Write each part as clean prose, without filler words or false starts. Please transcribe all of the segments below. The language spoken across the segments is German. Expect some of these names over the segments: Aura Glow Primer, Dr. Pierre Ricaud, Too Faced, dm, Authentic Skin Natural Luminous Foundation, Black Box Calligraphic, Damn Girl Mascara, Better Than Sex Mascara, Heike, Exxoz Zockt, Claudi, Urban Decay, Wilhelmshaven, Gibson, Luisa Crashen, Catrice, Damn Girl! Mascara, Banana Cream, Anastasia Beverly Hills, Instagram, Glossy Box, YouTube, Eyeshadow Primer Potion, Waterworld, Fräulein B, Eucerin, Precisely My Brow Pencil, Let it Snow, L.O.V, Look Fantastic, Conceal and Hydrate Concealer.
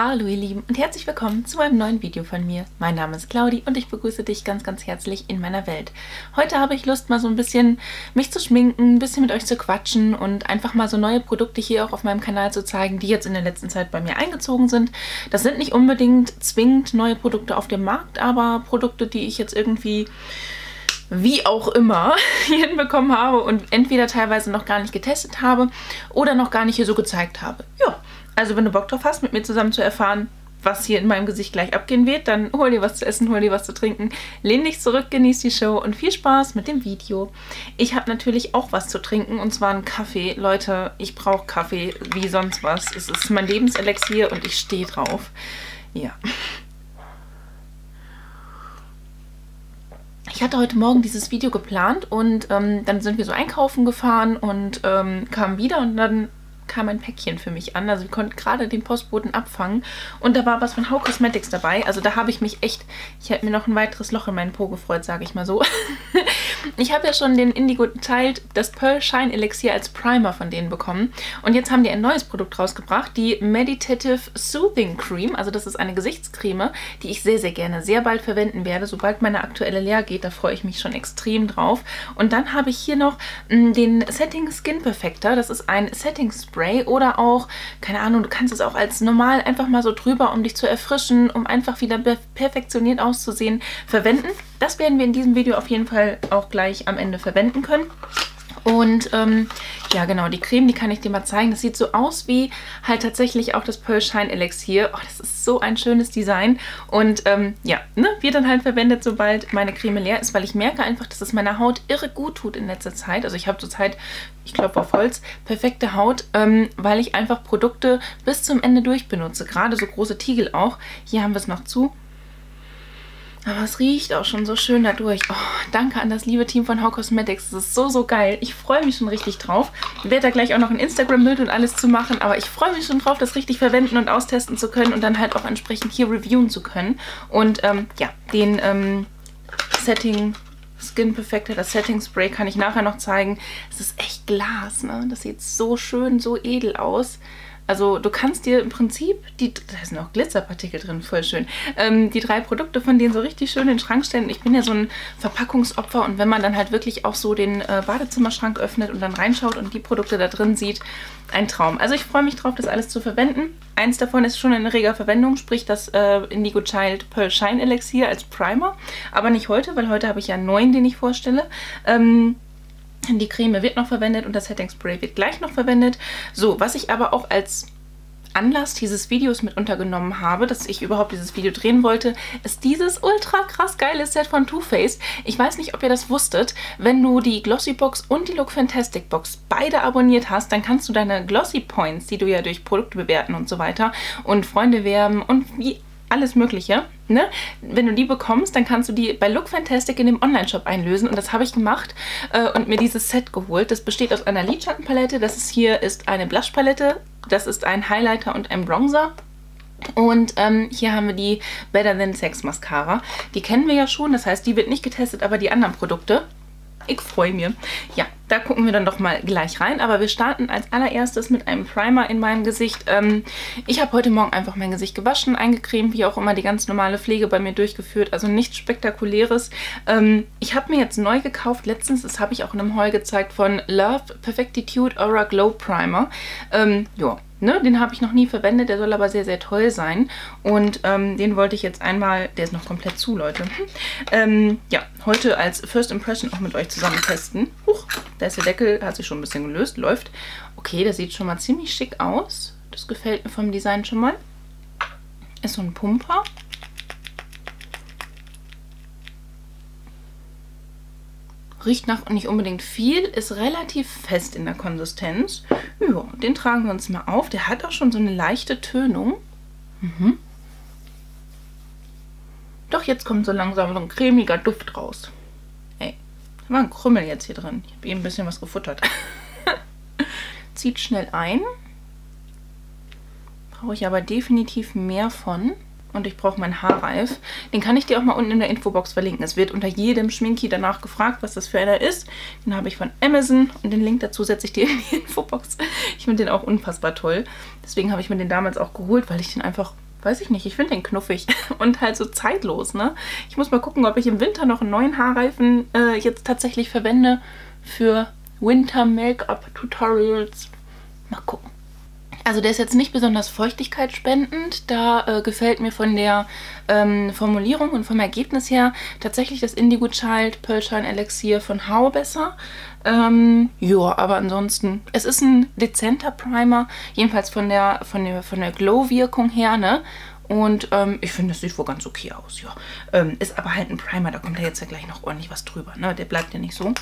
Hallo ihr Lieben und herzlich willkommen zu einem neuen Video von mir. Mein Name ist Claudi und ich begrüße dich ganz, ganz herzlich in meiner Welt. Heute habe ich Lust, mal so ein bisschen mich zu schminken, ein bisschen mit euch zu quatschen und einfach mal so neue Produkte hier auch auf meinem Kanal zu zeigen, die jetzt in der letzten Zeit bei mir eingezogen sind. Das sind nicht unbedingt zwingend neue Produkte auf dem Markt, aber Produkte, die ich jetzt irgendwie wie auch immer hier hinbekommen habe und entweder teilweise noch gar nicht getestet habe oder noch gar nicht hier so gezeigt habe. Ja, also wenn du Bock drauf hast, mit mir zusammen zu erfahren, was hier in meinem Gesicht gleich abgehen wird, dann hol dir was zu essen, hol dir was zu trinken, lehn dich zurück, genieß die Show und viel Spaß mit dem Video. Ich habe natürlich auch was zu trinken und zwar einen Kaffee. Leute, ich brauche Kaffee wie sonst was. Es ist mein Lebenselixier und ich stehe drauf. Ja. Ich hatte heute Morgen dieses Video geplant und dann sind wir so einkaufen gefahren und kamen wieder und dann kam ein Päckchen für mich an. Also wir konnten gerade den Postboten abfangen und da war was von Hau Cosmetics dabei. Also da habe ich mich echt, ich hätte mir noch ein weiteres Loch in meinen Po gefreut, sage ich mal so. Ich habe ja schon den Indigo Child, das Pearl Shine Elixier als Primer von denen bekommen und jetzt haben die ein neues Produkt rausgebracht, die Meditative Soothing Cream. Also das ist eine Gesichtscreme, die ich sehr, sehr gerne sehr bald verwenden werde, sobald meine aktuelle leer geht. Da freue ich mich schon extrem drauf. Und dann habe ich hier noch den Setting Skin Perfector. Das ist ein Setting Spray oder auch, keine Ahnung, du kannst es auch als normal einfach mal so drüber, um dich zu erfrischen, um einfach wieder perfektioniert auszusehen, verwenden. Das werden wir in diesem Video auf jeden Fall auch gleich am Ende verwenden können. Und ja genau, die Creme, die kann ich dir mal zeigen. Das sieht so aus wie halt tatsächlich auch das Pearl Shine Elixier. Oh, das ist so ein schönes Design. Und ja, ne, wird dann halt verwendet, sobald meine Creme leer ist, weil ich merke einfach, dass es meiner Haut irre gut tut in letzter Zeit. Also ich habe zurzeit, ich klopfe auf Holz, perfekte Haut, weil ich einfach Produkte bis zum Ende durchbenutze. Gerade so große Tiegel auch. Hier haben wir es noch zu. Aber es riecht auch schon so schön dadurch. Oh, danke an das liebe Team von Hau Cosmetics. Das ist so, so geil. Ich freue mich schon richtig drauf. Ich werde da gleich auch noch ein Instagram-Bild und alles zu machen. Aber ich freue mich schon drauf, das richtig verwenden und austesten zu können und dann halt auch entsprechend hier reviewen zu können. Und ja, den Setting Skin Perfector, das Setting Spray kann ich nachher noch zeigen. Es ist echt Glas, ne? Das sieht so schön, so edel aus. Also du kannst dir im Prinzip, da sind auch Glitzerpartikel drin, voll schön, die drei Produkte von denen so richtig schön in den Schrank stellen. Ich bin ja so ein Verpackungsopfer und wenn man dann halt wirklich auch so den Badezimmerschrank öffnet und dann reinschaut und die Produkte da drin sieht, ein Traum. Also ich freue mich drauf, das alles zu verwenden. Eins davon ist schon in reger Verwendung, sprich das Indigo Child Pearl Shine Elixier als Primer. Aber nicht heute, weil heute habe ich ja einen neuen, den ich vorstelle. Die Creme wird noch verwendet und das Setting Spray wird gleich noch verwendet. So, was ich aber auch als Anlass dieses Videos mit untergenommen habe, dass ich überhaupt dieses Video drehen wollte, ist dieses ultra krass geile Set von Too Faced. Ich weiß nicht, ob ihr das wusstet, wenn du die Glossy Box und die Look Fantastic Box beide abonniert hast, dann kannst du deine Glossy Points, die du ja durch Produkte bewerten und so weiter und Freunde werben und wie alles Mögliche, ne? Wenn du die bekommst, dann kannst du die bei Look Fantastic in dem Online-Shop einlösen. Und das habe ich gemacht und mir dieses Set geholt. Das besteht aus einer Lidschattenpalette. Das ist hier ist eine Blush-Palette. Das ist ein Highlighter und ein Bronzer. Und hier haben wir die Better Than Sex Mascara. Die kennen wir ja schon. Das heißt, die wird nicht getestet, aber die anderen Produkte. Ich freue mich. Ja, da gucken wir dann doch mal gleich rein. Aber wir starten als allererstes mit einem Primer in meinem Gesicht. Ich habe heute Morgen einfach mein Gesicht gewaschen, eingecremt, wie auch immer die ganz normale Pflege bei mir durchgeführt. Also nichts Spektakuläres. Ich habe mir jetzt neu gekauft, letztens, das habe ich auch in einem Haul gezeigt, von L.O.V Perfectitude Aura Glow Primer. Ja. Ne, den habe ich noch nie verwendet, der soll aber sehr, sehr toll sein. Und den wollte ich jetzt einmal, der ist noch komplett zu, Leute. Ja, heute als First Impression auch mit euch zusammen testen. Huch, da ist der Deckel, hat sich schon ein bisschen gelöst, läuft. Okay, das sieht schon mal ziemlich schick aus. Das gefällt mir vom Design schon mal. Ist so ein Pumper. Riecht nach nicht unbedingt viel, ist relativ fest in der Konsistenz. Ja, den tragen wir uns mal auf. Der hat auch schon so eine leichte Tönung. Mhm. Doch jetzt kommt so langsam so ein cremiger Duft raus. Ey, da war ein Krümmel jetzt hier drin. Ich habe eben ein bisschen was gefuttert. Zieht schnell ein. Brauche ich aber definitiv mehr von. Und ich brauche meinen Haarreif. Den kann ich dir auch mal unten in der Infobox verlinken. Es wird unter jedem Schminki danach gefragt, was das für einer ist. Den habe ich von Amazon und den Link dazu setze ich dir in die Infobox. Ich finde den auch unfassbar toll. Deswegen habe ich mir den damals auch geholt, weil ich den einfach Weiß ich nicht, ich finde den knuffig und halt so zeitlos, ne? Ich muss mal gucken, ob ich im Winter noch einen neuen Haarreifen jetzt tatsächlich verwende für Winter-Make-up-Tutorials. Mal gucken. Also der ist jetzt nicht besonders feuchtigkeitsspendend. Da gefällt mir von der Formulierung und vom Ergebnis her tatsächlich das Indigo Child Pearl Shine Elixier von Hau besser. Ja, aber ansonsten, es ist ein dezenter Primer, jedenfalls von der Glow-Wirkung her, ne? Und ich finde, es sieht wohl ganz okay aus, ja. Ist aber halt ein Primer, da kommt ja jetzt ja gleich noch ordentlich was drüber, ne? Der bleibt ja nicht so.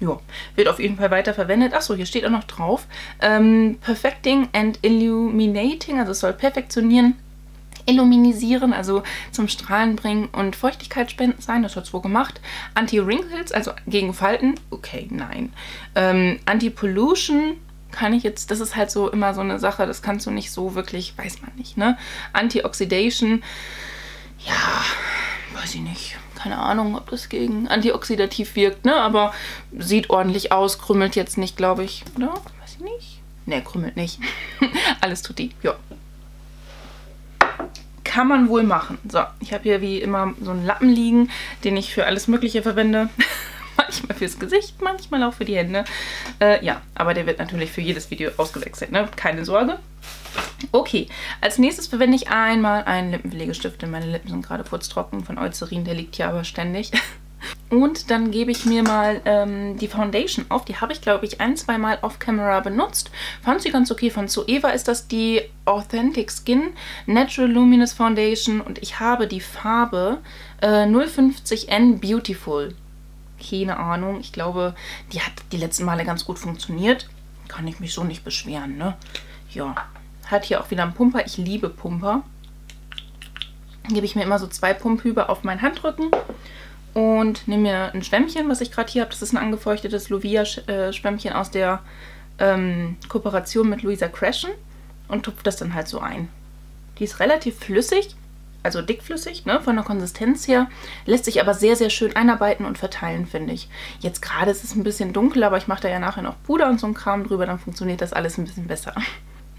Ja, wird auf jeden Fall weiter verwendet. Achso, hier steht auch noch drauf. Perfecting and Illuminating, also es soll perfektionieren, illuminisieren, also zum Strahlen bringen und feuchtigkeitsspendend sein. Das hat es wohl gemacht. Anti-Wrinkles, also gegen Falten. Okay, nein. Anti-Pollution kann ich jetzt, das ist halt so immer so eine Sache, das kannst du nicht so wirklich, weiß man nicht, ne? Anti-Oxidation, ja, weiß ich nicht. Keine Ahnung, ob das gegen antioxidativ wirkt, ne? Aber sieht ordentlich aus, krümmelt jetzt nicht, glaube ich, oder? Weiß ich nicht. Ne, krümmelt nicht. Alles tut die, ja. Kann man wohl machen. So, ich habe hier wie immer so einen Lappen liegen, den ich für alles Mögliche verwende. Manchmal fürs Gesicht, manchmal auch für die Hände. Ja, aber der wird natürlich für jedes Video ausgewechselt, ne? Keine Sorge. Okay, als nächstes verwende ich einmal einen Lippenpflegestift, denn meine Lippen sind gerade putztrocken von Eucerin, der liegt hier aber ständig. Und dann gebe ich mir mal die Foundation auf, die habe ich glaube ich ein-, zweimal off-camera benutzt. Fand sie ganz okay, von Zoeva ist das die Authentic Skin Natural Luminous Foundation und ich habe die Farbe 050N Beautiful. Keine Ahnung, ich glaube, die hat die letzten Male ganz gut funktioniert. Kann ich mich so nicht beschweren, ne? Ja. Hat hier auch wieder einen Pumper. Ich liebe Pumper. Gebe ich mir immer so 2 Pumphübe auf meinen Handrücken und nehme mir ein Schwämmchen, was ich gerade hier habe. Das ist ein angefeuchtetes Luvia-Schwämmchen aus der Kooperation mit Luisa Crashen und tupfe das dann halt so ein. Die ist relativ flüssig, also dickflüssig, ne, von der Konsistenz her. Lässt sich aber sehr, sehr schön einarbeiten und verteilen, finde ich. Jetzt gerade ist es ein bisschen dunkel, aber ich mache da ja nachher noch Puder und so einen Kram drüber, dann funktioniert das alles ein bisschen besser.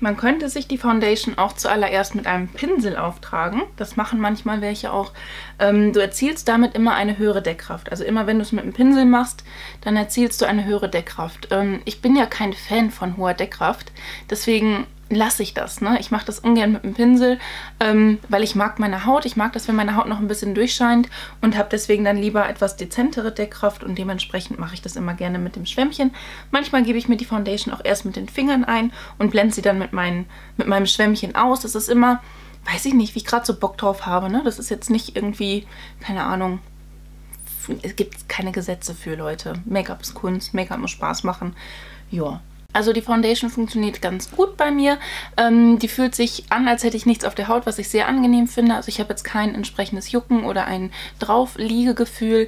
Man könnte sich die Foundation auch zuallererst mit einem Pinsel auftragen. Das machen manchmal welche auch. Du erzielst damit immer eine höhere Deckkraft. Also immer wenn du es mit einem Pinsel machst, dann erzielst du eine höhere Deckkraft. Ich bin ja kein Fan von hoher Deckkraft, deswegen lasse ich das, ne? Ich mache das ungern mit einem Pinsel, weil ich mag meine Haut. Ich mag das, wenn meine Haut noch ein bisschen durchscheint und habe deswegen dann lieber etwas dezentere Deckkraft und dementsprechend mache ich das immer gerne mit dem Schwämmchen. Manchmal gebe ich mir die Foundation auch erst mit den Fingern ein und blende sie dann mit meinem Schwämmchen aus. Das ist immer, weiß ich nicht, wie ich gerade so Bock drauf habe, ne? Das ist jetzt nicht irgendwie, keine Ahnung, es gibt keine Gesetze für Leute. Make-up ist Kunst, Make-up muss Spaß machen, ja. Also die Foundation funktioniert ganz gut bei mir. Die fühlt sich an, als hätte ich nichts auf der Haut, was ich sehr angenehm finde. Also ich habe jetzt kein entsprechendes Jucken oder ein Draufliegegefühl.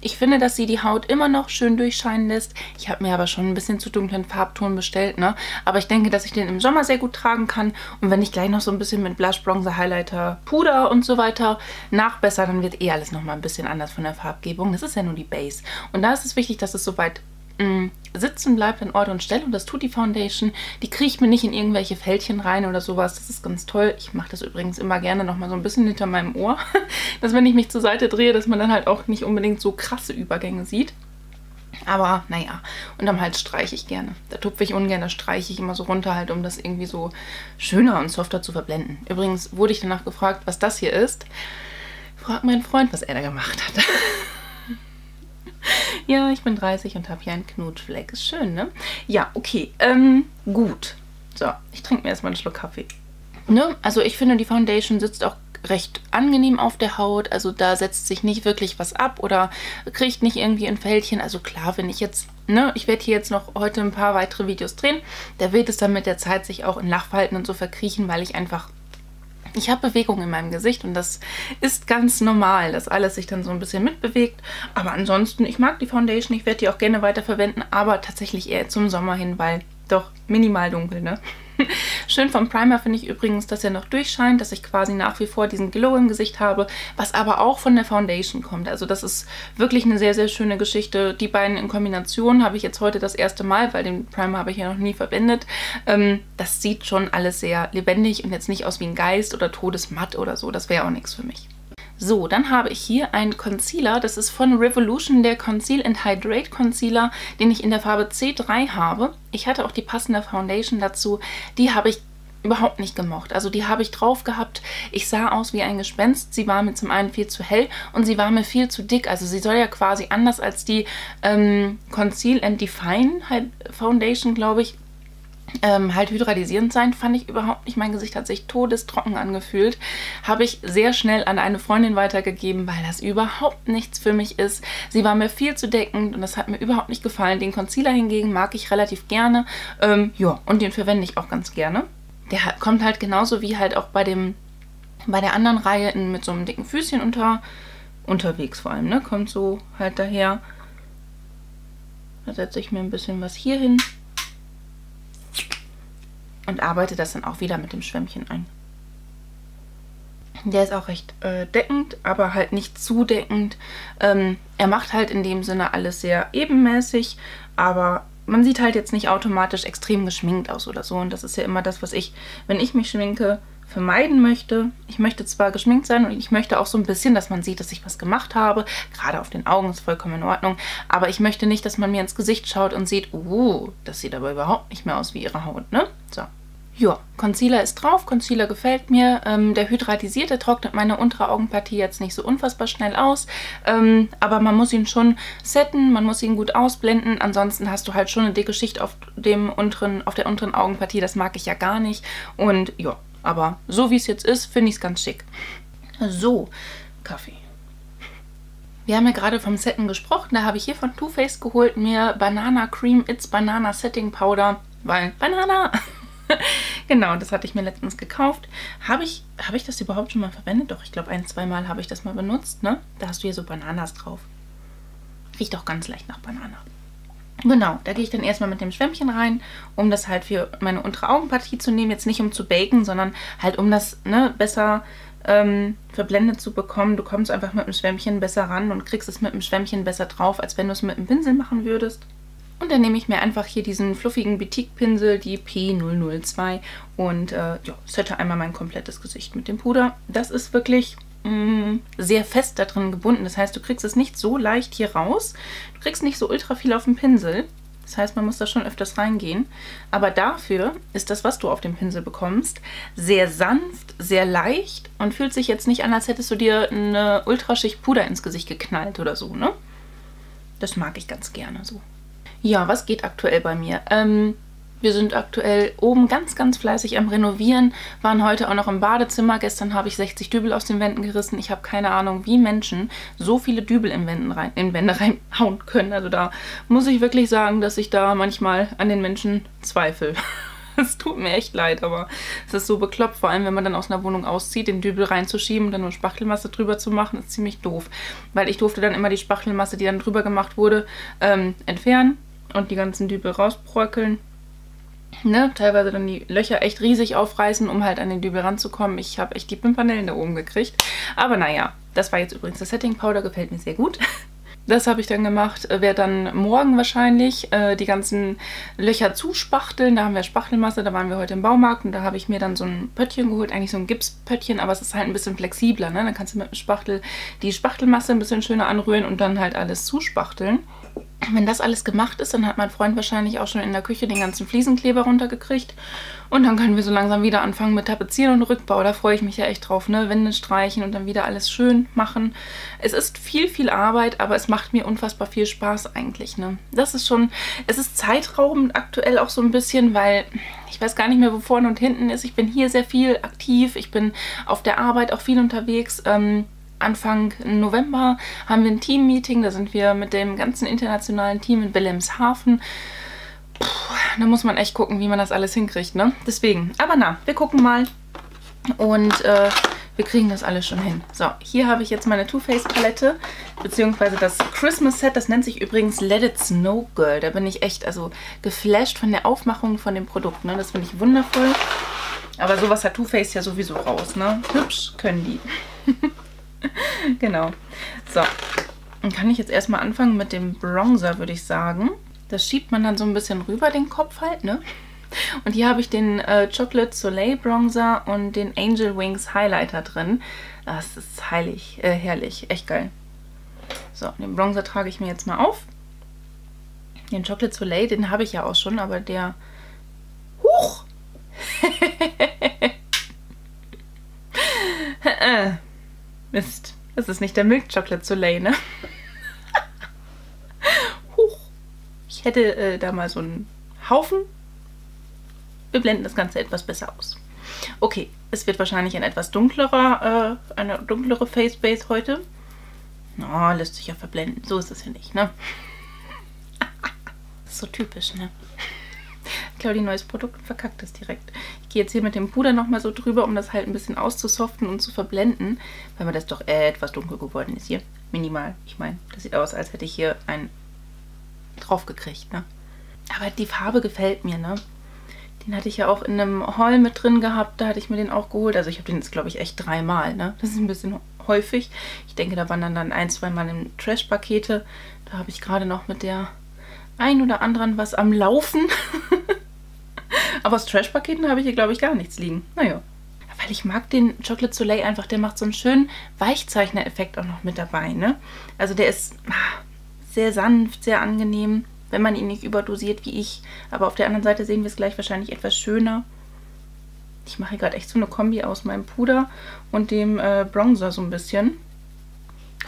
Ich finde, dass sie die Haut immer noch schön durchscheinen lässt. Ich habe mir aber schon ein bisschen zu dunklen Farbton bestellt, ne? Aber ich denke, dass ich den im Sommer sehr gut tragen kann. Und wenn ich gleich noch so ein bisschen mit Blush, Bronzer, Highlighter, Puder und so weiter nachbessere, dann wird eh alles nochmal ein bisschen anders von der Farbgebung. Das ist ja nur die Base. Und da ist es wichtig, dass es soweit sitzen bleibt an Ort und Stelle und das tut die Foundation. Die kriecht mir nicht in irgendwelche Fältchen rein oder sowas. Das ist ganz toll. Ich mache das übrigens immer gerne nochmal so ein bisschen hinter meinem Ohr, dass wenn ich mich zur Seite drehe, dass man dann halt auch nicht unbedingt so krasse Übergänge sieht. Aber naja, und am Hals streiche ich gerne. Da tupfe ich ungern, da streiche ich immer so runter halt, um das irgendwie so schöner und softer zu verblenden. Übrigens wurde ich danach gefragt, was das hier ist. Frag meinen Freund, was er da gemacht hat. Ja, ich bin 30 und habe hier einen Knutschfleck. Ist schön, ne? Ja, okay. Gut. So, ich trinke mir erstmal einen Schluck Kaffee. Ne? Also ich finde, die Foundation sitzt auch recht angenehm auf der Haut. Also da setzt sich nicht wirklich was ab oder kriegt nicht irgendwie ein Fältchen. Also klar, wenn ich jetzt, ne, ich werde hier jetzt noch heute ein paar weitere Videos drehen. Da wird es dann mit der Zeit sich auch in Lachfalten und so verkriechen, weil ich einfach... Ich habe Bewegung in meinem Gesicht und das ist ganz normal, dass alles sich dann so ein bisschen mitbewegt. Aber ansonsten, ich mag die Foundation, ich werde die auch gerne weiterverwenden, aber tatsächlich eher zum Sommer hin, weil doch minimal dunkel, ne? Schön vom Primer finde ich übrigens, dass er noch durchscheint, dass ich quasi nach wie vor diesen Glow im Gesicht habe, was aber auch von der Foundation kommt. Also das ist wirklich eine sehr, sehr schöne Geschichte. Die beiden in Kombination habe ich jetzt heute das erste Mal, weil den Primer habe ich ja noch nie verwendet. Das sieht schon alles sehr lebendig und jetzt nicht aus wie ein Geist oder todesmatt oder so. Das wäre auch nichts für mich. So, dann habe ich hier einen Concealer. Das ist von Revolution, der Conceal and Hydrate Concealer, den ich in der Farbe C3 habe. Ich hatte auch die passende Foundation dazu. Die habe ich überhaupt nicht gemocht. Also die habe ich drauf gehabt. Ich sah aus wie ein Gespenst. Sie war mir zum einen viel zu hell und sie war mir viel zu dick. Also sie soll ja quasi anders als die Conceal and Define Foundation, glaube ich, halt hydratisierend sein, fand ich überhaupt nicht. Mein Gesicht hat sich todestrocken angefühlt. Habe ich sehr schnell an eine Freundin weitergegeben, weil das überhaupt nichts für mich ist. Sie war mir viel zu deckend und das hat mir überhaupt nicht gefallen. Den Concealer hingegen mag ich relativ gerne. Ja, und den verwende ich auch ganz gerne. Der kommt halt genauso wie halt auch bei der anderen Reihe mit so einem dicken Füßchen unterwegs vor allem, ne? Kommt so halt daher. Da setze ich mir ein bisschen was hier hin. Und arbeite das dann auch wieder mit dem Schwämmchen ein. Der ist auch recht deckend, aber halt nicht zu deckend. Er macht halt in dem Sinne alles sehr ebenmäßig, aber man sieht halt jetzt nicht automatisch extrem geschminkt aus oder so. Und das ist ja immer das, was ich, wenn ich mich schminke, vermeiden möchte. Ich möchte zwar geschminkt sein und ich möchte auch so ein bisschen, dass man sieht, dass ich was gemacht habe. Gerade auf den Augen ist vollkommen in Ordnung. Aber ich möchte nicht, dass man mir ins Gesicht schaut und sieht, das sieht aber überhaupt nicht mehr aus wie ihre Haut, ne? So. Ja, Concealer ist drauf. Concealer gefällt mir. Der hydratisiert, der trocknet meine untere Augenpartie jetzt nicht so unfassbar schnell aus. Aber man muss ihn schon setten, man muss ihn gut ausblenden. Ansonsten hast du halt schon eine dicke Schicht auf der unteren Augenpartie. Das mag ich ja gar nicht. Und ja, aber so wie es jetzt ist, finde ich es ganz schick. So, Kaffee. Wir haben ja gerade vom Setten gesprochen. Da habe ich hier von Too Faced geholt mir Banana Cream, It's Banana Setting Powder, weil Banana... Genau, das hatte ich mir letztens gekauft. Habe ich das überhaupt schon mal verwendet? Doch, ich glaube, 1-2 Mal habe ich das mal benutzt, ne? Da hast du hier so Bananas drauf. Riecht auch ganz leicht nach Banane. Genau, da gehe ich dann erstmal mit dem Schwämmchen rein, um das halt für meine untere Augenpartie zu nehmen. Jetzt nicht, um zu baken, sondern halt, um das besser verblendet zu bekommen. Du kommst einfach mit dem Schwämmchen besser ran und kriegst es mit dem Schwämmchen besser drauf, als wenn du es mit dem Pinsel machen würdest. Und dann nehme ich mir einfach hier diesen fluffigen Boutique-Pinsel, die P002, und ja, sette einmal mein komplettes Gesicht mit dem Puder. Das ist wirklich sehr fest da drin gebunden. Das heißt, du kriegst es nicht so leicht hier raus. Du kriegst nicht so ultra viel auf dem Pinsel. Das heißt, man muss da schon öfters reingehen. Aber dafür ist das, was du auf dem Pinsel bekommst, sehr sanft, sehr leicht und fühlt sich jetzt nicht an, als hättest du dir eine Ultraschicht Puder ins Gesicht geknallt oder so, ne? Das mag ich ganz gerne so. Ja, was geht aktuell bei mir? Wir sind aktuell oben ganz, ganz fleißig am Renovieren, waren heute auch noch im Badezimmer. Gestern habe ich 60 Dübel aus den Wänden gerissen. Ich habe keine Ahnung, wie Menschen so viele Dübel in Wände reinhauen können. Also da muss ich wirklich sagen, dass ich da manchmal an den Menschen zweifle. Es tut mir echt leid, aber es ist so bekloppt, vor allem wenn man dann aus einer Wohnung auszieht, den Dübel reinzuschieben und dann nur Spachtelmasse drüber zu machen, ist ziemlich doof. Weil ich durfte dann immer die Spachtelmasse, die dann drüber gemacht wurde, entfernen. Und die ganzen Dübel rausbröckeln, ne? Teilweise dann die Löcher echt riesig aufreißen, um halt an den Dübel ranzukommen. Ich habe echt die Pimpernellen da oben gekriegt. Aber naja, das war jetzt übrigens das Setting Powder, gefällt mir sehr gut. Das habe ich dann gemacht, werde dann morgen wahrscheinlich die ganzen Löcher zuspachteln. Da haben wir Spachtelmasse, da waren wir heute im Baumarkt und da habe ich mir dann so ein Pöttchen geholt, eigentlich so ein Gipspöttchen, aber es ist halt ein bisschen flexibler, ne? Dann kannst du mit dem Spachtel die Spachtelmasse ein bisschen schöner anrühren und dann halt alles zuspachteln. Wenn das alles gemacht ist, dann hat mein Freund wahrscheinlich auch schon in der Küche den ganzen Fliesenkleber runtergekriegt. Und dann können wir so langsam wieder anfangen mit Tapezieren und Rückbau. Da freue ich mich ja echt drauf, ne? Wände streichen und dann wieder alles schön machen. Es ist viel, viel Arbeit, aber es macht mir unfassbar viel Spaß eigentlich, ne? Das ist schon, es ist zeitraubend aktuell auch so ein bisschen, weil ich weiß gar nicht mehr, wo vorne und hinten ist. Ich bin hier sehr viel aktiv, ich bin auf der Arbeit auch viel unterwegs, Anfang November haben wir ein Team-Meeting, da sind wir mit dem ganzen internationalen Team in Wilhelmshaven. Puh, da muss man echt gucken, wie man das alles hinkriegt, ne? Deswegen, aber na, wir gucken mal und Wir kriegen das alles schon hin. So, hier habe ich jetzt meine Too Faced Palette, beziehungsweise das Christmas Set. Das nennt sich übrigens Let It Snow Girl. Da bin ich echt geflasht von der Aufmachung von dem Produkt. Ne? Das finde ich wundervoll. Aber sowas hat Too Faced ja sowieso raus. Ne? Hübsch können die. Genau. So, dann kann ich jetzt erstmal anfangen mit dem Bronzer, würde ich sagen. Das schiebt man dann so ein bisschen rüber den Kopf halt, ne? Und hier habe ich den Chocolate Soleil Bronzer und den Angel Wings Highlighter drin. Das ist herrlich. Echt geil. So, den Bronzer trage ich mir jetzt mal auf. Den Chocolate Soleil, den habe ich ja auch schon, aber der... Huch! Mist. Das ist nicht der Milk Chocolate Soleil, ne? Huch! Ich hätte da mal so einen Haufen... Wir blenden das Ganze etwas besser aus. Okay, es wird wahrscheinlich ein etwas dunklerer, eine dunklere Face Base heute. Na, lässt sich ja verblenden. So ist es ja nicht, ne? So typisch, ne? Claudi, neues Produkt und verkackt es direkt. Ich gehe jetzt hier mit dem Puder nochmal so drüber, um das halt ein bisschen auszusoften und zu verblenden, weil mir das doch etwas dunkel geworden ist hier. Minimal. Ich meine, das sieht aus, als hätte ich hier einen drauf gekriegt, ne? Aber die Farbe gefällt mir, ne? Den hatte ich ja auch in einem Haul mit drin gehabt, da hatte ich mir den auch geholt. Also ich habe den jetzt, glaube ich, echt dreimal, ne? Das ist ein bisschen häufig. Ich denke, da waren dann ein, zweimal im Trash-Pakete. Da habe ich gerade noch mit der ein oder anderen was am Laufen. Aber aus Trash-Paketen habe ich hier, glaube ich, gar nichts liegen. Naja. Weil ich mag den Chocolate Soleil einfach, der macht so einen schönen Weichzeichner-Effekt auch noch mit dabei, ne? Also der ist sehr sanft, sehr angenehm, wenn man ihn nicht überdosiert wie ich. Aber auf der anderen Seite sehen wir es gleich wahrscheinlich etwas schöner. Ich mache hier gerade echt so eine Kombi aus meinem Puder und dem Bronzer so ein bisschen.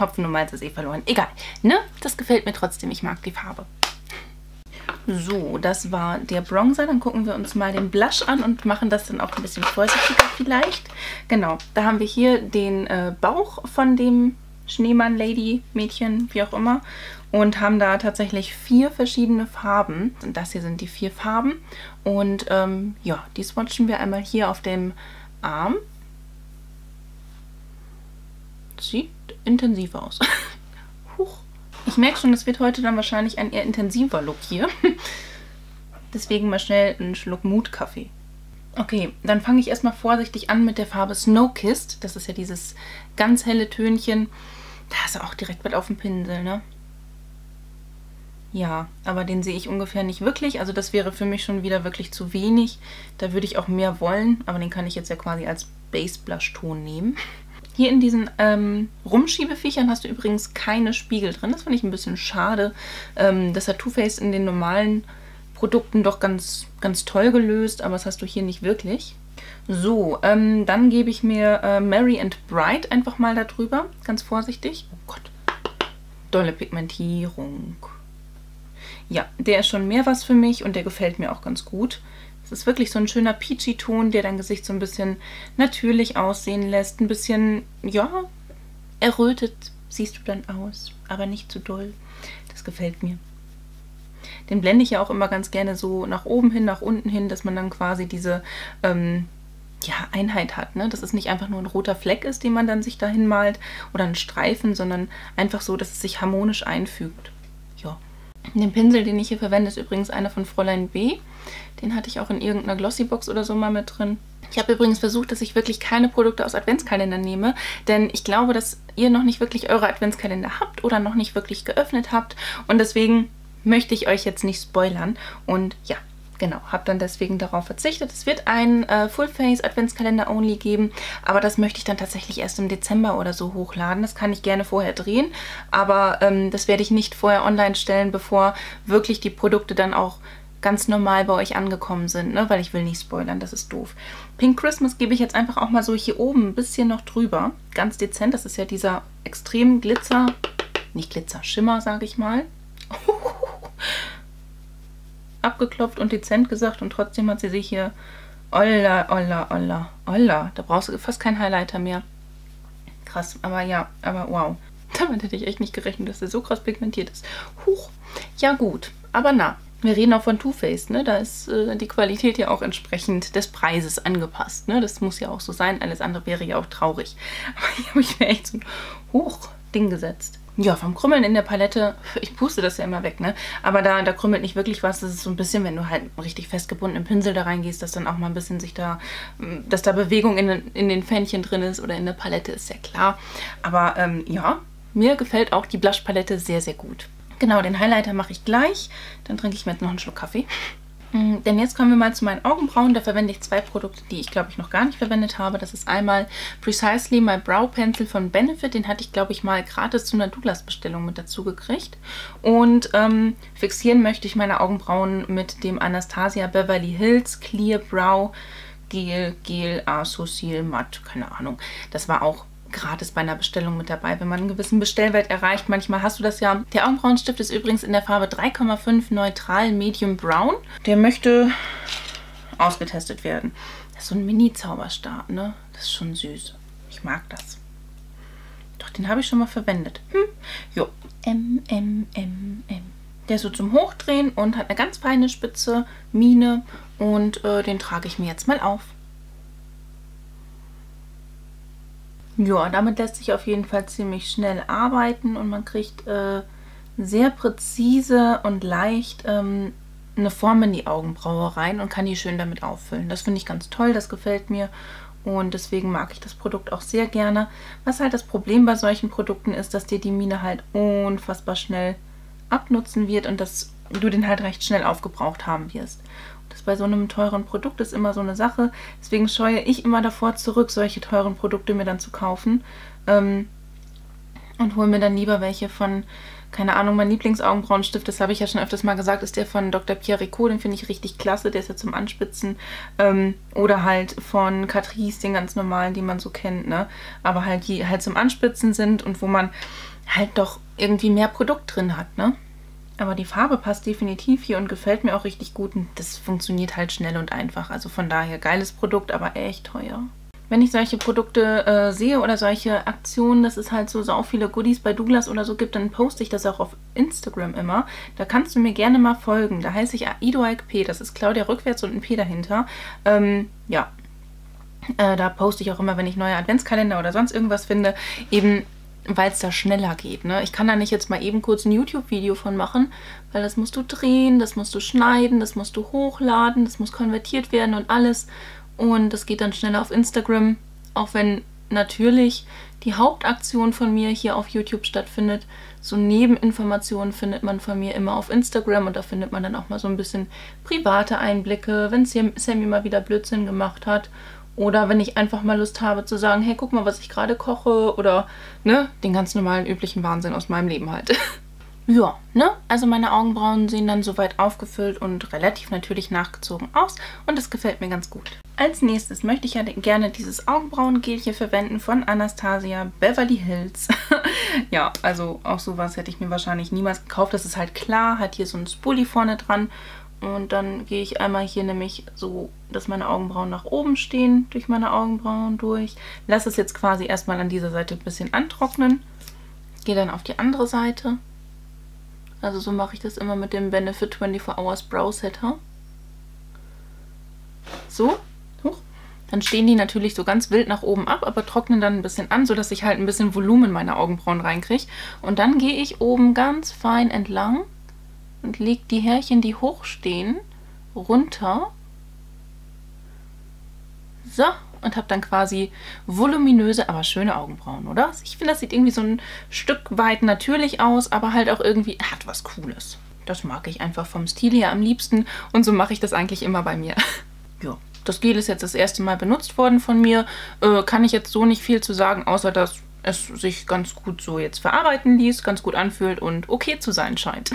Hopfen und Malz ist eh verloren. Egal, ne? Das gefällt mir trotzdem. Ich mag die Farbe. So, das war der Bronzer. Dann gucken wir uns mal den Blush an und machen das dann auch ein bisschen vorsichtiger vielleicht. Genau, da haben wir hier den Bauch von dem Schneemann, Lady, Mädchen, wie auch immer. Und haben da tatsächlich 4 verschiedene Farben. Und das hier sind die 4 Farben. Und ja, die swatchen wir einmal hier auf dem Arm. Sieht intensiv aus. Huch. Ich merke schon, das wird heute dann wahrscheinlich ein eher intensiver Look hier. Deswegen mal schnell einen Schluck Mut-Kaffee. Okay, dann fange ich erstmal vorsichtig an mit der Farbe Snow Kissed. Das ist ja dieses ganz helle Tönchen. Da ist er auch direkt mit auf dem Pinsel, ne? Ja, aber den sehe ich ungefähr nicht wirklich. Also das wäre für mich schon wieder wirklich zu wenig. Da würde ich auch mehr wollen. Aber den kann ich jetzt ja quasi als Base Blush Ton nehmen. Hier in diesen Rumschiebeviechern hast du übrigens keine Spiegel drin. Das fand ich ein bisschen schade. Das hat Too Faced in den normalen Produkten doch ganz toll gelöst. Aber das hast du hier nicht wirklich. So, dann gebe ich mir Merry and Bright einfach mal da drüber. Ganz vorsichtig. Oh Gott. Dolle Pigmentierung. Ja, der ist schon mehr was für mich und der gefällt mir auch ganz gut. Es ist wirklich so ein schöner Peachy-Ton, der dein Gesicht so ein bisschen natürlich aussehen lässt. Ein bisschen, ja, errötet siehst du dann aus, aber nicht zu doll. Das gefällt mir. Den blende ich ja auch immer ganz gerne so nach oben hin, nach unten hin, dass man dann quasi diese Einheit hat, ne? Dass es nicht einfach nur ein roter Fleck ist, den man dann sich dahin malt oder einen Streifen, sondern einfach so, dass es sich harmonisch einfügt. Ja. Den Pinsel, den ich hier verwende, ist übrigens einer von Fräulein B. Den hatte ich auch in irgendeiner Glossy Box oder so mal mit drin. Ich habe übrigens versucht, dass ich wirklich keine Produkte aus Adventskalendern nehme, denn ich glaube, dass ihr noch nicht wirklich eure Adventskalender habt oder noch nicht wirklich geöffnet habt und deswegen möchte ich euch jetzt nicht spoilern und ja. Genau, habe dann deswegen darauf verzichtet. Es wird einen Full-Face-Adventskalender-Only geben, aber das möchte ich dann tatsächlich erst im Dezember oder so hochladen. Das kann ich gerne vorher drehen, aber das werde ich nicht vorher online stellen, bevor wirklich die Produkte dann auch ganz normal bei euch angekommen sind, ne? Weil ich will nicht spoilern, das ist doof. Pink Christmas gebe ich jetzt einfach auch mal so hier oben ein bisschen noch drüber, ganz dezent. Das ist ja dieser extrem Schimmer, sage ich mal. Abgeklopft und dezent gesagt und trotzdem hat sie sich hier olla. Da brauchst du fast keinen Highlighter mehr. Krass, aber ja, aber wow. Damit hätte ich echt nicht gerechnet, dass der so krass pigmentiert ist. Huch. Ja gut, aber na, Wir reden auch von Too Faced, ne? Da ist die Qualität ja auch entsprechend des Preises angepasst, ne? Das muss ja auch so sein, alles andere wäre ja auch traurig. Aber hier habe ich mir echt so ein Hochding gesetzt. Ja, vom Krümmeln in der Palette, ich puste das ja immer weg, ne? Aber da krümmelt nicht wirklich was. Das ist so ein bisschen, wenn du halt richtig festgebundenen Pinsel da reingehst, dass dann auch mal ein bisschen dass da Bewegung in den Fähnchen drin ist oder in der Palette, ist ja klar. Aber ja, mir gefällt auch die Blush-Palette sehr, sehr gut. Genau, den Highlighter mache ich gleich. Dann trinke ich mir jetzt noch einen Schluck Kaffee. Denn jetzt kommen wir mal zu meinen Augenbrauen. Da verwende ich zwei Produkte, die ich, glaube ich, noch gar nicht verwendet habe. Das ist einmal Precisely My Brow Pencil von Benefit. Den hatte ich, glaube ich, mal gratis zu einer Douglas-Bestellung mit dazu gekriegt. Und fixieren möchte ich meine Augenbrauen mit dem Anastasia Beverly Hills Clear Brow Gel, Asocil Matt, keine Ahnung. Das war auch gratis bei einer Bestellung mit dabei, wenn man einen gewissen Bestellwert erreicht. Manchmal hast du das ja. Der Augenbrauenstift ist übrigens in der Farbe 3,5 Neutral Medium Brown. Der möchte ausgetestet werden. Das ist so ein Mini-Zauberstab, ne? Das ist schon süß. Ich mag das. Doch, den habe ich schon mal verwendet. Jo. Der ist so zum Hochdrehen und hat eine ganz feine Spitze, Mine. Und den trage ich mir jetzt mal auf. Ja, damit lässt sich auf jeden Fall ziemlich schnell arbeiten und man kriegt sehr präzise und leicht eine Form in die Augenbraue rein und kann die schön damit auffüllen. Das finde ich ganz toll, das gefällt mir und deswegen mag ich das Produkt auch sehr gerne. Was halt das Problem bei solchen Produkten ist, dass dir die Mine halt unfassbar schnell abnutzen wird und dass du den halt recht schnell aufgebraucht haben wirst. Das bei so einem teuren Produkt ist immer so eine Sache. Deswegen scheue ich immer davor zurück, solche teuren Produkte mir dann zu kaufen. Und hole mir dann lieber welche von, keine Ahnung, mein Lieblingsaugenbrauenstift, das habe ich ja schon öfters mal gesagt, ist der von Dr. Pierre Ricaud. Den finde ich richtig klasse, der ist ja zum Anspitzen. Oder halt von Catrice, den ganz normalen, die man so kennt, ne? Aber halt die halt zum Anspitzen sind und wo man halt doch irgendwie mehr Produkt drin hat, ne? Aber die Farbe passt definitiv hier und gefällt mir auch richtig gut. Und das funktioniert halt schnell und einfach. Also von daher geiles Produkt, aber echt teuer. Wenn ich solche Produkte sehe oder solche Aktionen, dass es halt so viele Goodies bei Douglas oder so gibt, dann poste ich das auch auf Instagram immer. Da kannst du mir gerne mal folgen. Da heiße ich @idoikp. Das ist Claudia rückwärts und ein P dahinter. Ja, da poste ich auch immer, wenn ich neue Adventskalender oder sonst irgendwas finde, eben weil es da schneller geht, ne? Ich kann da nicht jetzt mal eben kurz ein YouTube-Video von machen, weil das musst du drehen, das musst du schneiden, das musst du hochladen, das muss konvertiert werden und alles. Und das geht dann schneller auf Instagram, auch wenn natürlich die Hauptaktion von mir hier auf YouTube stattfindet. So Nebeninformationen findet man von mir immer auf Instagram und da findet man dann auch mal so ein bisschen private Einblicke, wenn Sammy mal wieder Blödsinn gemacht hat. Oder wenn ich einfach mal Lust habe zu sagen, hey, guck mal, was ich gerade koche. Oder, ne, den ganz normalen, üblichen Wahnsinn aus meinem Leben halt. Ja, ne, also meine Augenbrauen sehen dann soweit aufgefüllt und relativ natürlich nachgezogen aus. Und das gefällt mir ganz gut. Als nächstes möchte ich ja gerne dieses Augenbrauengel hier verwenden von Anastasia Beverly Hills. Ja, also auch sowas hätte ich mir wahrscheinlich niemals gekauft. Das ist halt klar, hat hier so ein Spoolie vorne dran. Und dann gehe ich einmal hier nämlich so, dass meine Augenbrauen nach oben stehen, durch meine Augenbrauen durch. Lasse es jetzt quasi erstmal an dieser Seite ein bisschen antrocknen. Gehe dann auf die andere Seite. Also so mache ich das immer mit dem Benefit 24 Hours Brow Setter. So, hoch. Dann stehen die natürlich so ganz wild nach oben ab, aber trocknen dann ein bisschen an, sodass ich halt ein bisschen Volumen in meine Augenbrauen reinkriege. Und dann gehe ich oben ganz fein entlang und lege die Härchen, die hoch stehen, runter. So, und habe dann quasi voluminöse, aber schöne Augenbrauen, oder? Ich finde, das sieht irgendwie so ein Stück weit natürlich aus, aber halt auch irgendwie hat was Cooles. Das mag ich einfach vom Stil her am liebsten und so mache ich das eigentlich immer bei mir. Ja, das Gel ist jetzt das erste Mal benutzt worden von mir. Kann ich jetzt so nicht viel zu sagen, außer dass es sich ganz gut so jetzt verarbeiten ließ, ganz gut anfühlt und okay zu sein scheint.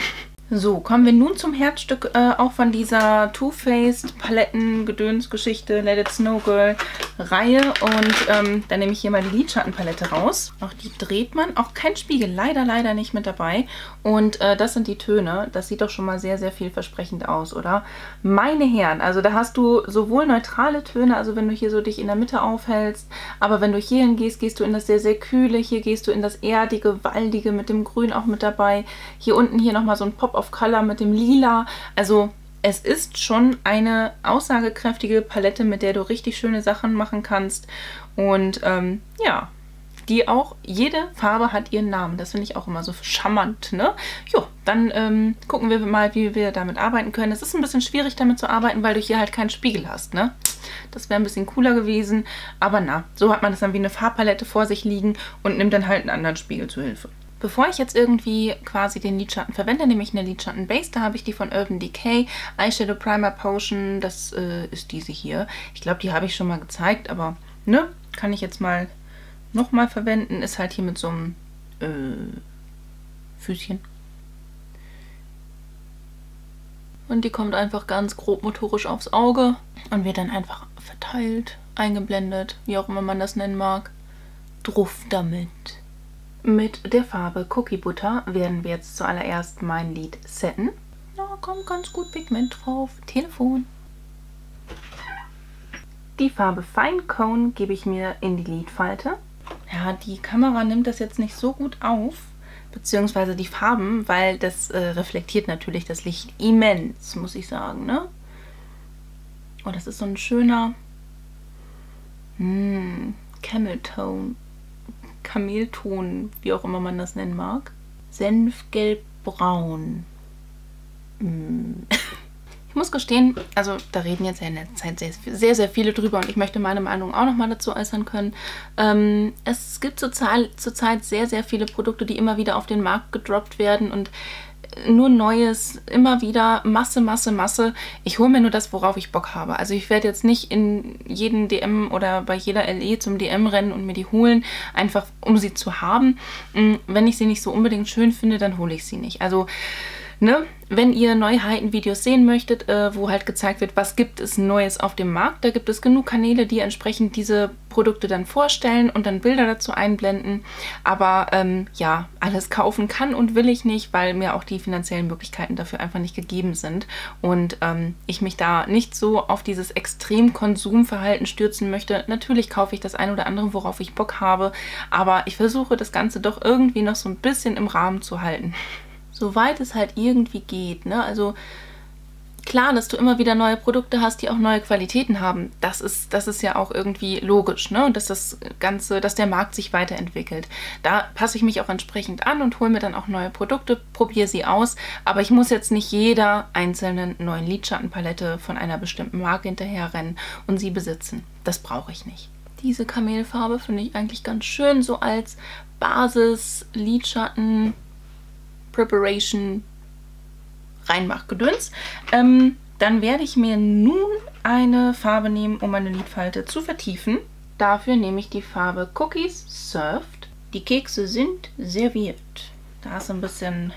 So, kommen wir nun zum Herzstück auch von dieser Too Faced Paletten-Gedöns-Geschichte Let It Snow Girl Reihe. Und dann nehme ich hier mal die Lidschattenpalette raus. Auch die dreht man. Auch kein Spiegel. Leider, leider nicht mit dabei. Und das sind die Töne. Das sieht doch schon mal sehr, sehr vielversprechend aus, oder? Meine Herren, also da hast du sowohl neutrale Töne, also wenn du hier so dich in der Mitte aufhältst, aber wenn du hier hingehst, gehst du in das sehr, sehr Kühle. Hier gehst du in das Erdige, Waldige mit dem Grün auch mit dabei. Hier unten hier nochmal so ein Pop of Color mit dem Lila. Also es ist schon eine aussagekräftige Palette, mit der du richtig schöne Sachen machen kannst. Und ja, die auch, jede Farbe hat ihren Namen. Das finde ich auch immer so charmant, ne? Jo, dann gucken wir mal, wie wir damit arbeiten können. Es ist ein bisschen schwierig, damit zu arbeiten, weil du hier halt keinen Spiegel hast, ne? Das wäre ein bisschen cooler gewesen. Aber na, so hat man das dann wie eine Farbpalette vor sich liegen und nimmt dann halt einen anderen Spiegel zu Hilfe. Bevor ich jetzt irgendwie quasi den Lidschatten verwende, nehme ich eine Lidschatten-Base. Da habe ich die von Urban Decay, Eyeshadow Primer Potion. Das ist diese hier. Ich glaube, die habe ich schon mal gezeigt, aber ne, kann ich jetzt mal nochmal verwenden. Ist halt hier mit so einem Füßchen. Und die kommt einfach ganz grob motorisch aufs Auge und wird dann einfach verteilt, eingeblendet, wie auch immer man das nennen mag. Drauf damit. Mit der Farbe Cookie Butter werden wir jetzt zuallererst mein Lid setten. Da kommt ganz gut Pigment drauf. Telefon. Die Farbe Fine Cone gebe ich mir in die Lidfalte. Ja, die Kamera nimmt das jetzt nicht so gut auf, beziehungsweise die Farben, weil das reflektiert natürlich das Licht immens, muss ich sagen, ne? Oh, das ist so ein schöner Camelton, Kamelton, wie auch immer man das nennen mag. Senfgelbbraun. Ich muss gestehen, also da reden jetzt ja in der Zeit sehr, sehr viele drüber und ich möchte meine Meinung auch nochmal dazu äußern können. Es gibt zurzeit sehr, sehr viele Produkte, die immer wieder auf den Markt gedroppt werden und nur Neues, immer wieder Masse. Ich hole mir nur das, worauf ich Bock habe. Also ich werde jetzt nicht in jeden DM oder bei jeder LE zum DM rennen und mir die holen, einfach um sie zu haben. Wenn ich sie nicht so unbedingt schön finde, dann hole ich sie nicht. Also, ne? Wenn ihr Neuheiten-Videos sehen möchtet, wo halt gezeigt wird, was gibt es Neues auf dem Markt, da gibt es genug Kanäle, die entsprechend diese Produkte dann vorstellen und dann Bilder dazu einblenden. Aber ja, alles kaufen kann und will ich nicht, weil mir auch die finanziellen Möglichkeiten dafür einfach nicht gegeben sind. Und ich mich da nicht so auf dieses Extremkonsumverhalten stürzen möchte. Natürlich kaufe ich das ein oder andere, worauf ich Bock habe, aber ich versuche das Ganze doch irgendwie noch so ein bisschen im Rahmen zu halten. Soweit es halt irgendwie geht, ne? Also klar, dass du immer wieder neue Produkte hast, die auch neue Qualitäten haben. Das ist ja auch irgendwie logisch, ne? Und dass das Ganze, dass der Markt sich weiterentwickelt. Da passe ich mich auch entsprechend an und hole mir dann auch neue Produkte, probiere sie aus. Aber ich muss jetzt nicht jeder einzelnen neuen Lidschattenpalette von einer bestimmten Marke hinterherrennen und sie besitzen. Das brauche ich nicht. Diese Kamelfarbe finde ich eigentlich ganz schön, so als Basis-Lidschatten Preparation Reinmachgedöns. Dann werde ich mir nun eine Farbe nehmen, um meine Lidfalte zu vertiefen. Dafür nehme ich die Farbe Cookies Served. Die Kekse sind serviert. Da ist ein bisschen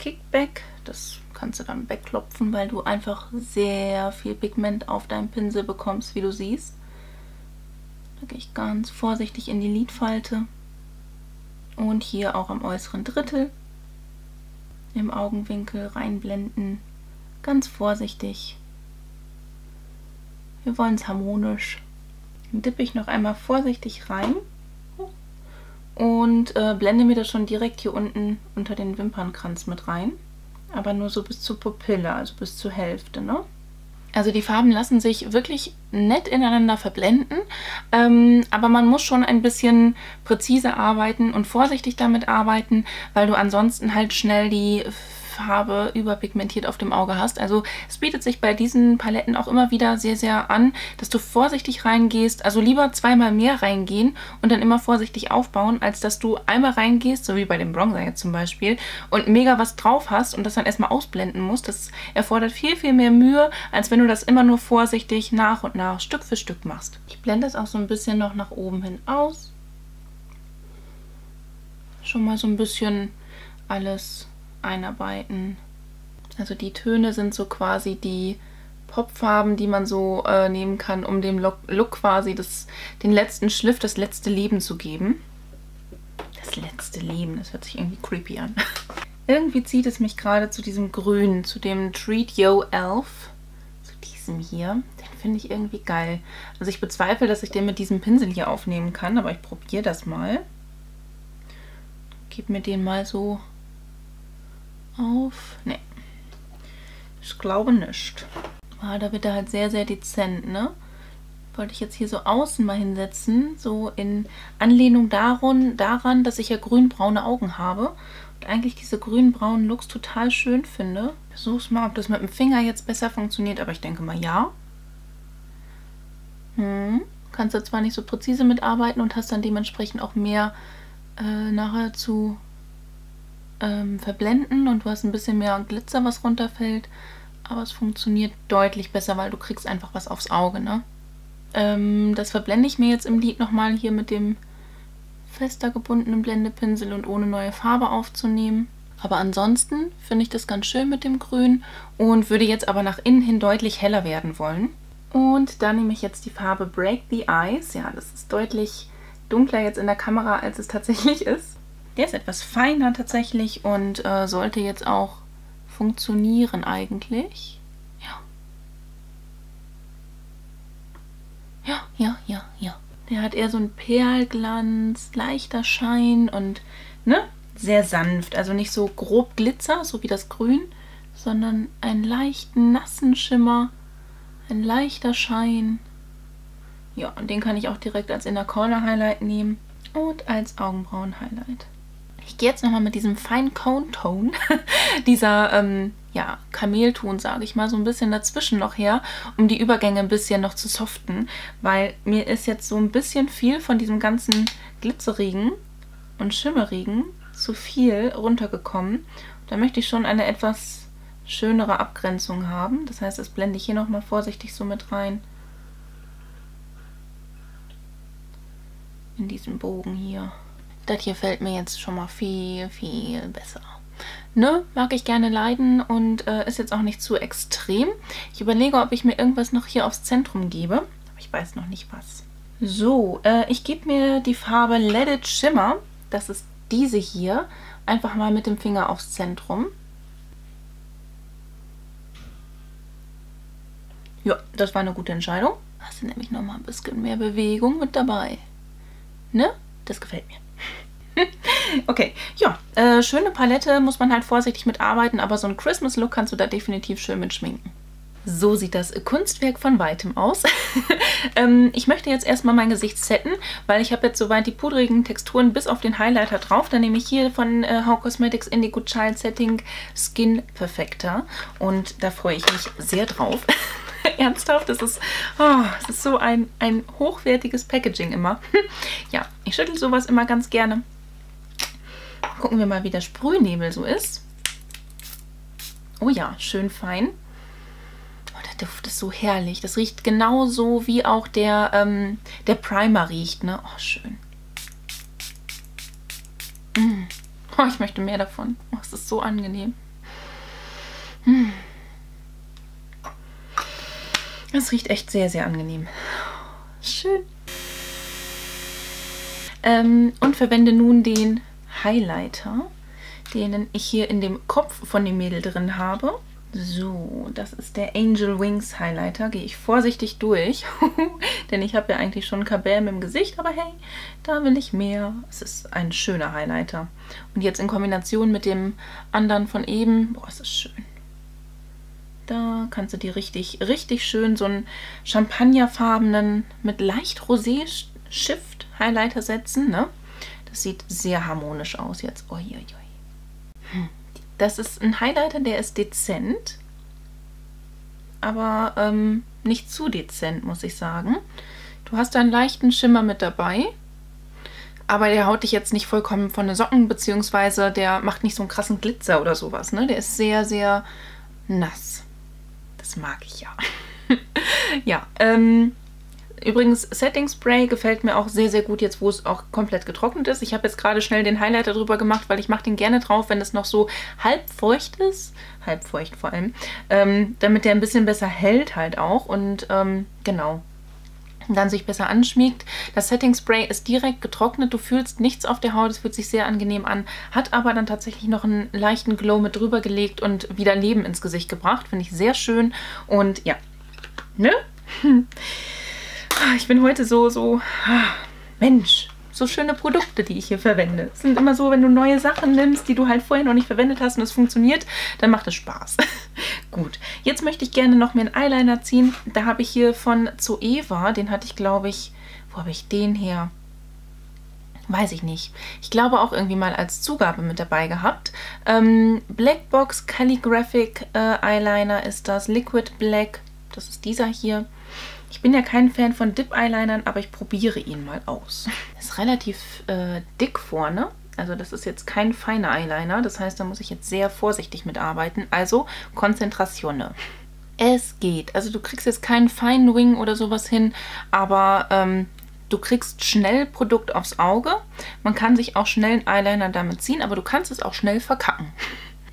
Kickback. Das kannst du dann wegklopfen, weil du einfach sehr viel Pigment auf deinem Pinsel bekommst, wie du siehst. Da gehe ich ganz vorsichtig in die Lidfalte. Und hier auch am äußeren Drittel. Im Augenwinkel reinblenden. Ganz vorsichtig. Wir wollen es harmonisch. Dann dippe ich noch einmal vorsichtig rein und blende mir das schon direkt hier unten unter den Wimpernkranz mit rein. Aber nur so bis zur Pupille, also bis zur Hälfte, ne? Also die Farben lassen sich wirklich nett ineinander verblenden, aber man muss schon ein bisschen präzise arbeiten und vorsichtig damit arbeiten, weil du ansonsten halt schnell die Farbe überpigmentiert auf dem Auge hast. Also es bietet sich bei diesen Paletten auch immer wieder sehr an, dass du vorsichtig reingehst, also lieber zweimal mehr reingehen und dann immer vorsichtig aufbauen, als dass du einmal reingehst, so wie bei dem Bronzer jetzt zum Beispiel, und mega was drauf hast und das dann erstmal ausblenden musst. Das erfordert viel mehr Mühe, als wenn du das immer nur vorsichtig nach und nach, Stück für Stück machst. Ich blende das auch so ein bisschen noch nach oben hin aus. Schon mal so ein bisschen alles einarbeiten. Also die Töne sind so quasi die Popfarben, die man so nehmen kann, um dem Look quasi den letzten Schliff, das letzte Leben zu geben. Das letzte Leben, das hört sich irgendwie creepy an. Irgendwie zieht es mich gerade zu diesem Grün, zu dem Treat Yo Elf, zu diesem hier. Den finde ich irgendwie geil. Also ich bezweifle, dass ich den mit diesem Pinsel hier aufnehmen kann, aber ich probiere das mal. Gib mir den mal so auf. Ne, Ich glaube nicht. Ah, da wird er halt sehr, sehr dezent, ne? Wollte ich jetzt hier so außen mal hinsetzen, so in Anlehnung daran, dass ich ja grün-braune Augen habe und eigentlich diese grün-braunen Looks total schön finde. Ich versuch's mal, ob das mit dem Finger jetzt besser funktioniert, aber ich denke mal ja. Kannst du zwar nicht so präzise mitarbeiten und hast dann dementsprechend auch mehr nachher zu verblenden und du hast ein bisschen mehr Glitzer, was runterfällt, aber es funktioniert deutlich besser, weil du kriegst einfach was aufs Auge, ne? Das verblende ich mir jetzt im Lid nochmal hier mit dem fester gebundenen Blendepinsel und ohne neue Farbe aufzunehmen. Aber ansonsten finde ich das ganz schön mit dem Grün und würde jetzt aber nach innen hin deutlich heller werden wollen. Und dann nehme ich jetzt die Farbe Break the Eyes. Ja, das ist deutlich dunkler jetzt in der Kamera, als es tatsächlich ist. Der ist etwas feiner tatsächlich und sollte jetzt auch funktionieren eigentlich. Ja. Der hat eher so einen Perlglanz, leichter Schein und, ne, sehr sanft. Also nicht so grob Glitzer, so wie das Grün, sondern einen leichten, nassen Schimmer, ein leichter Schein. Ja, und den kann ich auch direkt als Inner Corner Highlight nehmen und als Augenbrauen Highlight. Ich gehe jetzt nochmal mit diesem feinen Cone Tone, dieser, ja, Kamelton, sage ich mal, so ein bisschen dazwischen noch her, um die Übergänge ein bisschen noch zu soften, weil mir ist jetzt so ein bisschen viel von diesem ganzen Glitzerigen und Schimmerigen zu viel runtergekommen. Da möchte ich schon eine etwas schönere Abgrenzung haben. Das heißt, das blende ich hier nochmal vorsichtig so mit rein. In diesem Bogen hier. Das hier fällt mir jetzt schon mal viel, viel besser. Ne, mag ich gerne leiden und ist jetzt auch nicht zu extrem. Ich überlege, ob ich mir irgendwas noch hier aufs Zentrum gebe, aber ich weiß noch nicht was. So, ich gebe mir die Farbe Let It Shimmer, das ist diese hier, einfach mal mit dem Finger aufs Zentrum. Ja, das war eine gute Entscheidung. Hast du nämlich nochmal ein bisschen mehr Bewegung mit dabei. Ne, das gefällt mir. Okay, ja, schöne Palette, muss man halt vorsichtig mitarbeiten, aber so einen Christmas-Look kannst du da definitiv schön mit schminken. So sieht das Kunstwerk von Weitem aus. Ich möchte jetzt erstmal mein Gesicht setten, weil ich habe jetzt soweit die pudrigen Texturen bis auf den Highlighter drauf. Dann nehme ich hier von Hau Cosmetics Indigo Child Setting Skin Perfector und da freue ich mich sehr drauf. Ernsthaft, das ist so ein hochwertiges Packaging immer. Ja, ich schüttel sowas immer ganz gerne. Gucken wir mal, wie der Sprühnebel so ist. Oh ja, schön fein. Oh, der Duft ist so herrlich. Das riecht genauso, wie auch der Primer riecht, ne? Oh, schön. Oh, ich möchte mehr davon. Oh, es ist so angenehm. Es riecht echt sehr, sehr angenehm. Schön. Und verwende nun den Highlighter, den ich hier in dem Kopf von dem Mädel drin habe. So, das ist der Angel Wings Highlighter. Gehe ich vorsichtig durch, denn ich habe ja eigentlich schon Kabam im Gesicht, aber hey, da will ich mehr. Es ist ein schöner Highlighter. Und jetzt in Kombination mit dem anderen von eben, boah, es ist schön. Da kannst du dir richtig, richtig schön so einen champagnerfarbenen mit leicht Rosé-Shift Highlighter setzen, ne? Das sieht sehr harmonisch aus jetzt. Uiuiui. Das ist ein Highlighter, der ist dezent, aber nicht zu dezent, muss ich sagen. Du hast da einen leichten Schimmer mit dabei, aber der haut dich jetzt nicht vollkommen von den Socken, beziehungsweise der macht nicht so einen krassen Glitzer oder sowas, ne? Der ist sehr, sehr nass. Das mag ich ja. Ja, übrigens, Setting Spray gefällt mir auch sehr, sehr gut jetzt, wo es auch komplett getrocknet ist. Ich habe jetzt gerade schnell den Highlighter drüber gemacht, weil ich mache den gerne drauf, wenn es noch so halb feucht ist. Halb feucht vor allem. Damit der ein bisschen besser hält halt auch und genau, dann sich besser anschmiegt. Das Setting Spray ist direkt getrocknet. Du fühlst nichts auf der Haut. Es fühlt sich sehr angenehm an. Hat aber dann tatsächlich noch einen leichten Glow mit drüber gelegt und wieder Leben ins Gesicht gebracht. Finde ich sehr schön. Und ja, ne? Ich bin heute so, Mensch, so schöne Produkte, die ich hier verwende. Es sind immer so, wenn du neue Sachen nimmst, die du halt vorher noch nicht verwendet hast und es funktioniert, dann macht es Spaß. Gut, jetzt möchte ich gerne noch mir einen Eyeliner ziehen. Da habe ich hier von Zoeva, den hatte ich glaube ich, wo habe ich den her? Weiß ich nicht. Ich glaube auch irgendwie mal als Zugabe mit dabei gehabt. Blackbox Calligraphic Eyeliner ist das. Liquid Black. Das ist dieser hier. Ich bin ja kein Fan von Dip-Eyelinern, aber ich probiere ihn mal aus. Ist relativ dick vorne. Also das ist jetzt kein feiner Eyeliner. Das heißt, da muss ich jetzt sehr vorsichtig mitarbeiten. Also Konzentratione. Es geht. Also du kriegst jetzt keinen feinen Wing oder sowas hin, aber... du kriegst schnell Produkt aufs Auge. Man kann sich auch schnell einen Eyeliner damit ziehen, aber du kannst es auch schnell verkacken.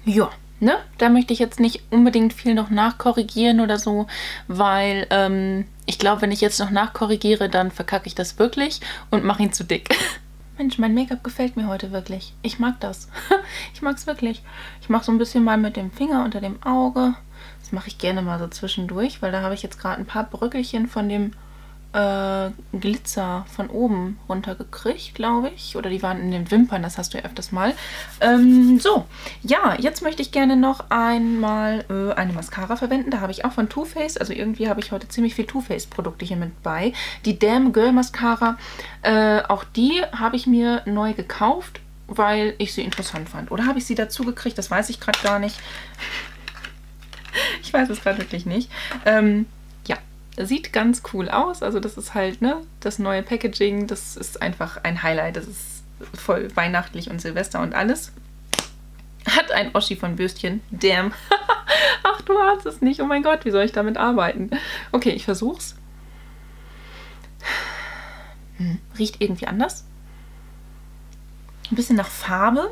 Ja, ne? Da möchte ich jetzt nicht unbedingt viel noch nachkorrigieren oder so, weil ich glaube, wenn ich jetzt noch nachkorrigiere, dann verkacke ich das wirklich und mache ihn zu dick. Mensch, mein Make-up gefällt mir heute wirklich. Ich mag das. Ich mag es wirklich. Ich mache so ein bisschen mal mit dem Finger unter dem Auge. Das mache ich gerne mal so zwischendurch, weil da habe ich jetzt gerade ein paar Bröckelchen von dem... Glitzer von oben runtergekriegt, glaube ich. Oder die waren in den Wimpern, das hast du ja öfters mal. So, ja, jetzt möchte ich gerne noch einmal eine Mascara verwenden. Da habe ich auch von Too Faced, also irgendwie habe ich heute ziemlich viel Too Faced Produkte hier mit bei. Die Damn Girl Mascara, auch die habe ich mir neu gekauft, weil ich sie interessant fand. Oder habe ich sie dazu gekriegt? Das weiß ich gerade gar nicht. Ich weiß es gerade wirklich nicht. Sieht ganz cool aus, also das ist halt, ne, das neue Packaging, das ist einfach ein Highlight, das ist voll weihnachtlich und Silvester und alles. Hat ein Oschi von Bürstchen, damn. Ach, du hast es nicht, oh mein Gott, wie soll ich damit arbeiten? Okay, ich versuch's. Riecht irgendwie anders. Ein bisschen nach Farbe.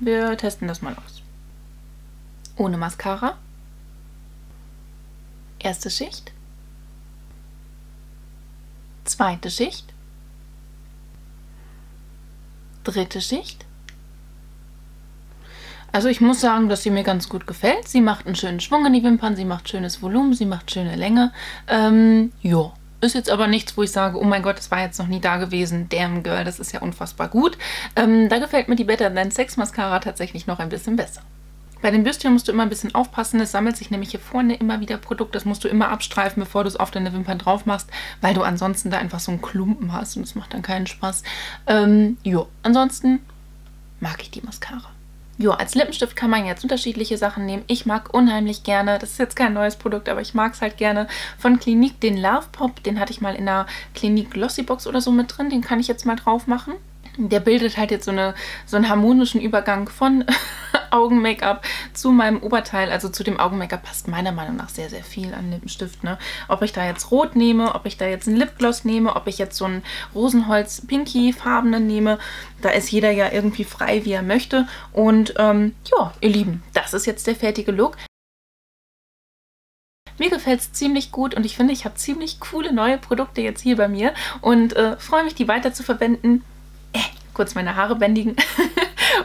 Wir testen das mal aus. Ohne Mascara. Erste Schicht, zweite Schicht, dritte Schicht. Also ich muss sagen, dass sie mir ganz gut gefällt. Sie macht einen schönen Schwung in die Wimpern, sie macht schönes Volumen, sie macht schöne Länge. Ja, ist jetzt aber nichts, wo ich sage, oh mein Gott, das war jetzt noch nie da gewesen. Damn Girl, das ist ja unfassbar gut. Da gefällt mir die Better Than Sex Mascara tatsächlich noch ein bisschen besser. Bei den Bürstchen musst du immer ein bisschen aufpassen, es sammelt sich nämlich hier vorne immer wieder Produkt, das musst du immer abstreifen, bevor du es auf deine Wimpern drauf machst, weil du ansonsten da einfach so einen Klumpen hast und das macht dann keinen Spaß. Jo, ansonsten mag ich die Mascara. Jo, als Lippenstift kann man jetzt unterschiedliche Sachen nehmen. Ich mag unheimlich gerne, das ist jetzt kein neues Produkt, aber ich mag es halt gerne, von Clinique den Love Pop, den hatte ich mal in einer Clinique Glossy Box oder so mit drin, den kann ich jetzt mal drauf machen. Der bildet halt jetzt so einen harmonischen Übergang von Augen-Make-up zu meinem Oberteil. Also zu dem Augen-Make-up passt meiner Meinung nach sehr, sehr viel an Lippenstift. Ne? Ob ich da jetzt Rot nehme, ob ich da jetzt einen Lipgloss nehme, ob ich jetzt so einen Rosenholz-Pinky-Farbenen nehme. Da ist jeder ja irgendwie frei, wie er möchte. Und ja, ihr Lieben, das ist jetzt der fertige Look. Mir gefällt es ziemlich gut und ich finde, ich habe ziemlich coole neue Produkte jetzt hier bei mir. Und freue mich, die weiter zu verwenden. Kurz meine Haare bändigen.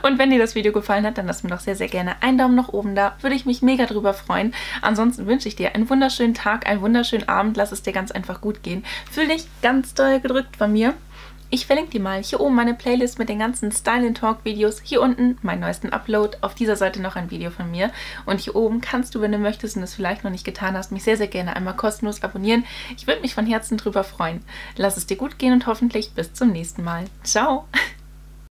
Und wenn dir das Video gefallen hat, dann lass mir doch sehr, sehr gerne einen Daumen nach oben da. Würde ich mich mega drüber freuen. Ansonsten wünsche ich dir einen wunderschönen Tag, einen wunderschönen Abend. Lass es dir ganz einfach gut gehen. Fühl dich ganz doll gedrückt von mir. Ich verlinke dir mal hier oben meine Playlist mit den ganzen Style & Talk Videos. Hier unten meinen neuesten Upload. Auf dieser Seite noch ein Video von mir. Und hier oben kannst du, wenn du möchtest und es vielleicht noch nicht getan hast, mich sehr, sehr gerne einmal kostenlos abonnieren. Ich würde mich von Herzen drüber freuen. Lass es dir gut gehen und hoffentlich bis zum nächsten Mal. Ciao!